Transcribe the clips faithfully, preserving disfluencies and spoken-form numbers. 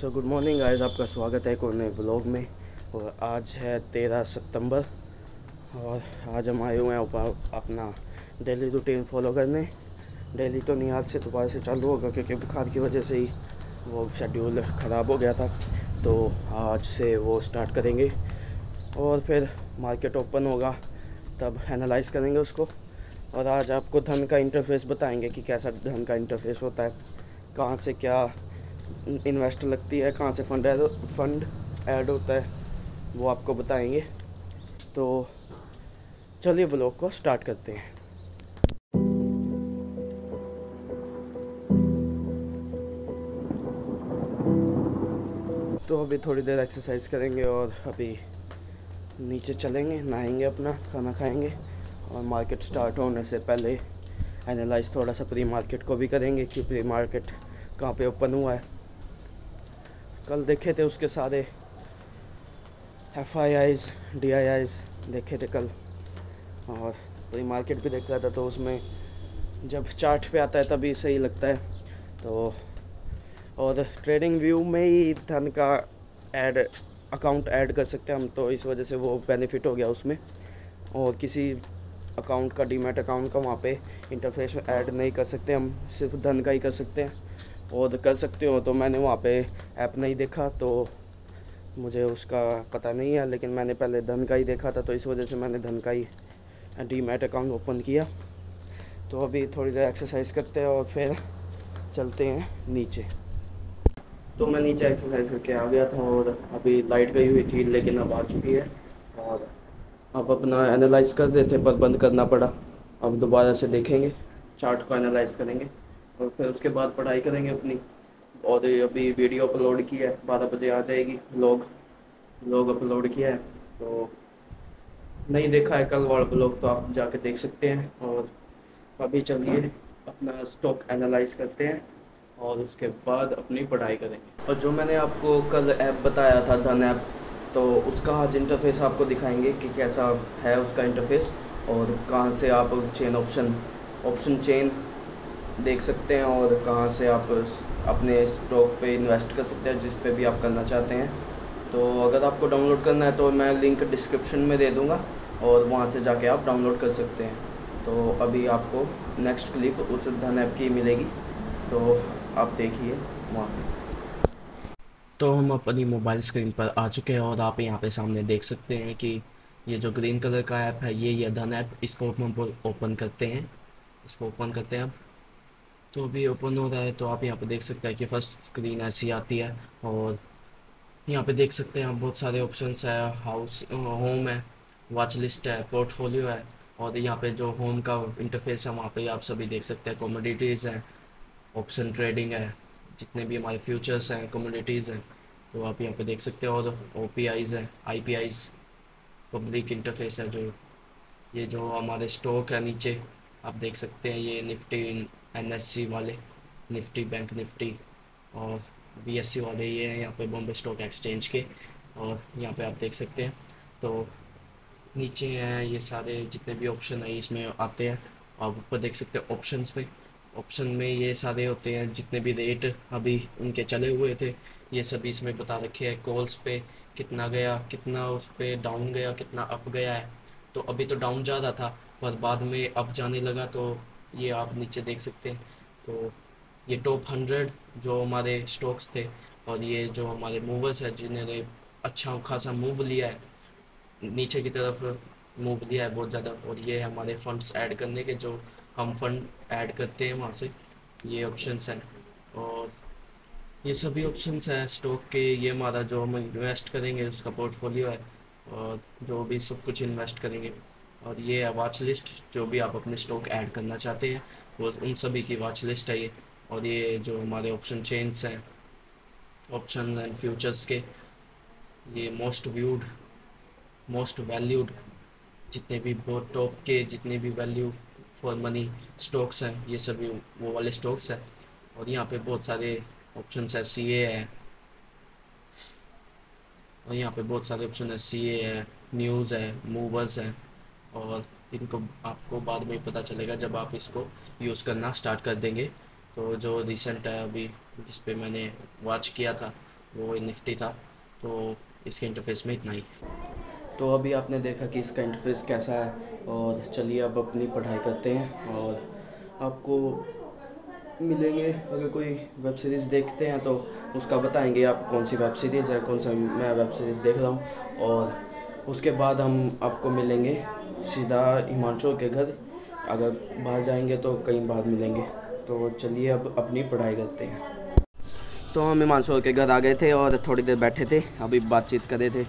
So good morning आज आपका स्वागत है एक और नए ब्लॉग में। और आज है तेरह सितंबर और आज हम आए हुए हैं अपना डेली रूटीन फॉलो करने। डेली तो नहीं, आज से दोबारा से चालू होगा क्योंकि बुखार की वजह से ही वो शेड्यूल ख़राब हो गया था, तो आज से वो स्टार्ट करेंगे और फिर मार्केट ओपन होगा तब एनालाइज करेंगे उसको। और आज आपको धन का इंटरफेस बताएंगे कि कैसा धन का इंटरफेस होता है, कहाँ से क्या इन्वेस्ट लगती है, कहाँ से फंड ऐड फंड ऐड होता है, वो आपको बताएंगे। तो चलिए ब्लॉग को स्टार्ट करते हैं। तो अभी थोड़ी देर एक्सरसाइज करेंगे और अभी नीचे चलेंगे, नहाएंगे, अपना खाना खाएंगे और मार्केट स्टार्ट होने से पहले एनालाइज थोड़ा सा प्री मार्केट को भी करेंगे कि प्री मार्केट कहाँ पे ओपन हुआ है। कल देखे थे उसके सारे F I Is D I Is देखे थे कल, और प्री मार्केट भी देखा था, तो उसमें जब चार्ट पे आता है तभी सही लगता है। तो और ट्रेडिंग व्यू में ही धन का ऐड अकाउंट ऐड कर सकते हैं हम, तो इस वजह से वो बेनिफिट हो गया उसमें। और किसी अकाउंट का डीमेट अकाउंट का वहाँ पे इंटरफेस ऐड नहीं कर सकते हम, सिर्फ धन का ही कर सकते हैं। और कर सकते हो तो मैंने वहाँ पे ऐप नहीं देखा, तो मुझे उसका पता नहीं है, लेकिन मैंने पहले धन का ही देखा था, तो इस वजह से मैंने धन का ही डीमेट अकाउंट ओपन किया। तो अभी थोड़ी देर एक्सरसाइज करते हैं और फिर चलते हैं नीचे। तो मैं नीचे एक्सरसाइज करके आ गया था और अभी लाइट गई हुई थी लेकिन अब आ चुकी है। और अब अपना एनालाइज कर देते पर बंद करना पड़ा, अब दोबारा से देखेंगे चार्ट को, एनालाइज करेंगे और फिर उसके बाद पढ़ाई करेंगे अपनी। और अभी वीडियो अपलोड किया है, बारह बजे आ जाएगी, ब्लॉग ब्लॉग अपलोड किया है, तो नहीं देखा है कल वाला ब्लॉग तो आप जाके देख सकते हैं। और अभी चलिए अपना स्टॉक एनालाइज करते हैं और उसके बाद अपनी पढ़ाई करेंगे। और जो मैंने आपको कल ऐप बताया था, धन ऐप, तो उसका आज इंटरफेस आपको दिखाएंगे कि कैसा है उसका इंटरफेस और कहाँ से आप चेन ऑप्शन ऑप्शन चेन देख सकते हैं और कहाँ से आप अपने स्टॉक पे इन्वेस्ट कर सकते हैं जिस पे भी आप करना चाहते हैं। तो अगर आपको डाउनलोड करना है तो मैं लिंक डिस्क्रिप्शन में दे दूँगा और वहाँ से जाके आप डाउनलोड कर सकते हैं। तो अभी आपको नेक्स्ट क्लिप उस धन ऐप की मिलेगी, तो आप देखिए वहाँ पर। तो हम अपनी मोबाइल स्क्रीन पर आ चुके हैं और आप यहाँ पे सामने देख सकते हैं कि ये जो ग्रीन कलर का ऐप है ये ये धन ऐप, इसको हम ओपन करते हैं इसको ओपन करते हैं अब। तो अभी ओपन हो रहा है, तो आप यहाँ पे देख सकते हैं कि फ़र्स्ट स्क्रीन ऐसी आती है और यहाँ पे देख सकते हैं आप बहुत सारे ऑप्शंस है, हाउस होम है, वॉच लिस्ट है, पोर्टफोलियो है। और यहाँ पर जो होम का इंटरफेस है वहाँ पर आप सभी देख सकते हैं, कमोडिटीज़ हैं, ऑप्शन ट्रेडिंग है, जितने भी हमारे फ्यूचर्स हैं, कमोडिटीज़ हैं, तो आप यहाँ पे देख सकते हो। और ओ पी आईज़ हैं, I P Is public interface है, जो ये जो हमारे स्टॉक है नीचे आप देख सकते हैं, ये निफ्टी एन एस सी वाले, निफ्टी बैंक निफ्टी और बी एस सी वाले, ये हैं यहाँ पे बॉम्बे स्टॉक एक्सचेंज के। और यहाँ पे आप देख सकते हैं तो नीचे हैं ये सारे जितने भी ऑप्शन है इसमें आते हैं। आप ऊपर देख सकते हैं ऑप्शन पे, ऑप्शन में ये सारे होते हैं जितने भी रेट अभी उनके चले हुए थे ये सभी इसमें बता रखे हैं। कॉल्स पे कितना गया, कितना उस पर डाउन गया, कितना अप गया है। तो अभी तो डाउन जा रहा था पर बाद में अप जाने लगा, तो ये आप नीचे देख सकते हैं। तो ये टॉप हंड्रेड जो हमारे स्टॉक्स थे और ये जो हमारे मूवर्स है जिन्होंने अच्छा खासा मूव लिया है, नीचे की तरफ मूव लिया है बहुत ज़्यादा। और ये हमारे फंड्स ऐड करने के, जो हम फंड ऐड करते हैं वहाँ से, ये ऑप्शंस हैं। और ये सभी ऑप्शंस हैं स्टॉक के, ये हमारा जो हम इन्वेस्ट करेंगे उसका पोर्टफोलियो है और जो भी सब कुछ इन्वेस्ट करेंगे। और ये है वॉच लिस्ट, जो भी आप अपने स्टॉक ऐड करना चाहते हैं वो उन सभी की वॉच लिस्ट है ये। और ये जो हमारे ऑप्शन चेन्स हैं, ऑप्शन एंड फ्यूचर्स के, ये मोस्ट व्यूड, मोस्ट वैल्यूड, जितने भी बहुत टॉप के जितने भी वैल्यू फॉर मनी स्टॉक्स हैं ये सभी वो वाले स्टॉक्स हैं। और यहाँ पे बहुत सारे ऑप्शंस है, सी ए है, और यहाँ पे बहुत सारे ऑप्शन है, सी ए है, न्यूज़ है, मूवर्स हैं। और इनको आपको बाद में पता चलेगा जब आप इसको यूज़ करना स्टार्ट कर देंगे। तो जो रिसेंट है अभी जिस पे मैंने वॉच किया था वो निफ्टी था। तो इसके इंटरफेस में इतना ही। तो अभी आपने देखा कि इसका इंटरफेस कैसा है, और चलिए अब अपनी पढ़ाई करते हैं। और आपको मिलेंगे, अगर कोई वेब सीरीज़ देखते हैं तो उसका बताएंगे आप कौन सी वेब सीरीज़ है, कौन सा मैं वेब सीरीज़ देख रहा हूँ। और उसके बाद हम आपको मिलेंगे सीधा हिमांशु के घर। अगर बाहर जाएंगे तो कहीं बाहर मिलेंगे। तो चलिए अब अपनी पढ़ाई करते हैं। तो हम हिमांशु के घर आ गए थे और थोड़ी देर बैठे थे, अभी बातचीत कर रहे थे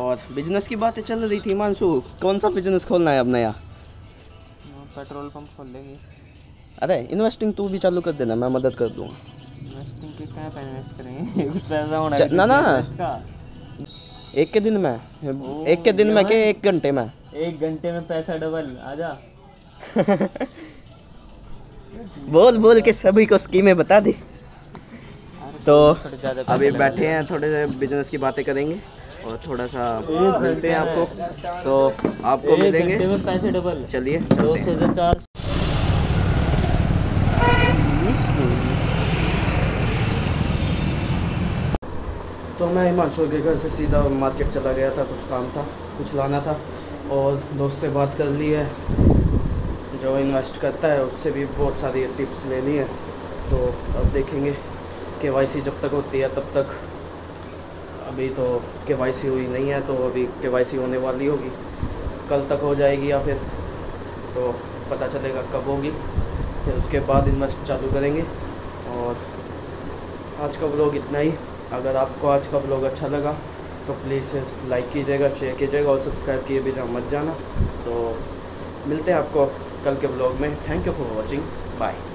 और बिजनेस की बातें चल रही थी। हिमांशु, कौन सा बिजनेस खोलना है अब नया? पेट्रोल पंप खोल लेंगे। अरे इन्वेस्टिंग तू भी चालू कर देना, मैं मदद कर दूंगा। इन्वेस्टिंग कितना पे इन्वेस्ट करेंगे? कुछ पैसा होना चाहिए ना ना एक के दिन में एक के दिन में के एक घंटे में एक घंटे में पैसा डबल। आजा बोल बोल के सभी को स्कीमें बता दे। तो अभी बैठे हैं, थोड़े से बिजनेस की बातें करेंगे और थोड़ा सा मिलते हैं आपको। तो आपको मिलेंगे, पैसे डबल। चलिए चार। तो मैं हिमांशु के घर से सीधा मार्केट चला गया था, कुछ काम था, कुछ लाना था। और दोस्त से बात कर ली है जो इन्वेस्ट करता है, उससे भी बहुत सारी टिप्स लेनी है। तो अब देखेंगे केवाईसी जब तक होती है तब तक। अभी तो केवाईसी हुई नहीं है, तो अभी केवाईसी होने वाली होगी, कल तक हो जाएगी या फिर तो पता चलेगा कब होगी। फिर उसके बाद इन्वेस्ट चालू करेंगे। और आज का व्लॉग इतना ही। अगर आपको आज का व्लॉग अच्छा लगा तो प्लीज़ लाइक कीजिएगा, शेयर कीजिएगा और सब्सक्राइब किए बिना मत जाना। तो मिलते हैं आपको कल के व्लॉग में। Thank you for watching, bye.